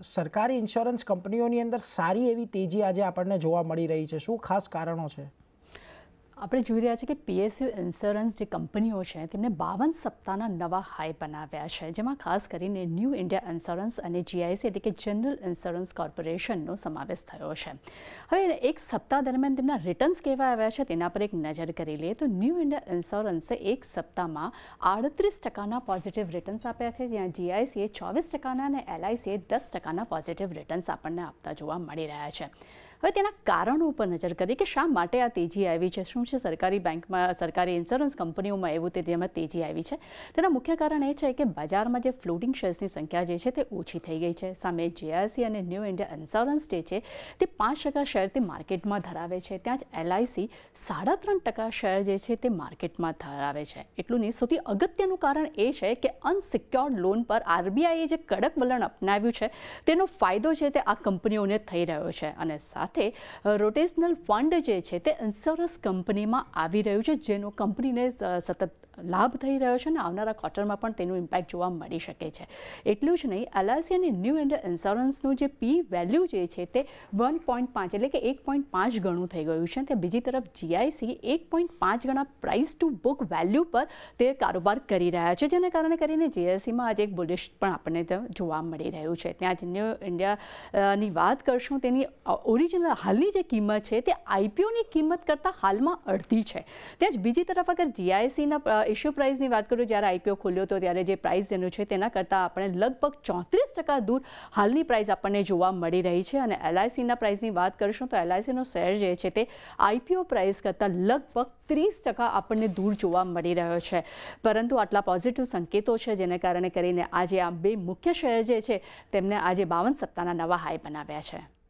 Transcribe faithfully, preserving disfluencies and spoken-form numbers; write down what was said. सरकारी इंश्योरेंस कंपनीओनी अंदर सारी एवी तेजी आज आपने जोवा मळी रही है, शू खास कारणों छे? आपणे जोई रह्या छीए के पीएसयू इंश्योरेंस जे कंपनीओ छे तेमणे बावन सप्ताहना नवा हाई बनाव्या छे, जेमां खास करीने न्यू इंडिया इंश्योरेंस अने जीआईसी एटले के जनरल इंश्योरेंस कॉर्पोरेशननो समावेश थयो छे। हवे एक सप्ताह दरमियान तेमना रिटर्न्स केवा आव्या छे तेना पर एक नजर करी लईए तो न्यू इंडिया इंश्योरेंसे एक सप्ताहमां आड़त्रीस टकाना पॉजिटिव रिटर्न्स आप्या छे, ज्यां जीआईसीए चौवीस टकाना अने एलआईसीए दस टकाना पॉजिटिव रिटर्न्स आपणने आपता जोवा मळी रह्या छे। हवे तेना कारणों पर नजर करीए के शा माटे आ तेजी आवी छे, शुं छे सरकारी बैंक में सरकारी इंश्योरेंस कंपनीओं में एवं तेजीमां तेजी आई है। तेना मुख्य कारण ए छे के बजार में जो फ्लोटिंग शेर्स की संख्या जे छे ते ओछी थई गई है। सामे जीआईसी और न्यू इंडिया इंश्योरेंस जे छे ते पांच टका शेर ते मार्केट में धरावे छे, त्यां ज एलआईसी साढ़ा त्रण टका शेर जे छे ते मार्केट में धरावे छे। एटलुं नहीं, सौथी अगत्यनुं कारण ए छे के अनसिक्योर्ड लोन पर आरबीआईए जे कड़क वलण अपनाव्युं छे तेनो फायदो छे ते आ कंपनीओने थई रह्यो छे अने साथे रोटेशनल फंड जे छे ते इंश्योरेंस कंपनी में आवी रह्युं छे, जेनो कंपनीने सतत लाभ थई रह्यो छे ने आवनारा क्वार्टर में पण तेनो इम्पेक्ट जोवा मळी शके छे। एटलुं ज नहीं, एलआईसी अने न्यू इंडिया इंश्योरेंसनो जे पी वेल्यू जे छे ते वन पॉइंट पांच एटले के एक पॉइंट पांच गणुं थई गयुं छे, ते बीजी तरफ जीआईसी एक पॉइंट पांच गणा प्राइस टू बुक वेल्यू पर ते कारोबार करी रह्या छे, जेने कारणे करीने जीआईसी में आज एक बुलिश पण आपणे जोवा मळी रह्युं छे। त्यां ज न्यू इंडिया नी वात करशुं तेनी ओरिजिनल हालनी जे किंमत छे ते आईपीओनी किंमत करता हालमां अडधी छे। त्यां ज बीजी तरफ अगर जीआईसीना इश्यू प्राइस की बात करूँ, जैसे आईपीओ खोलो तो तरह जो प्राइस जेनु छे तेना करता आपने लगभग चौंतीस टका दूर हालनी प्राइस आपने जोवा मळी रही है। और एलआईसी प्राइस की बात करशो तो एलआईसी शेर जे छे ते आईपीओ प्राइस करता लगभग तीस टका आपने दूर जोवा मळी रह्यो छे। परंतु आटला पॉजिटिव संकेतों है जेने कारणे करीने आज आ बे मुख्य शेर जे छे तेमने आज बावन सप्ताहना नवा हाई बनाव्या छे।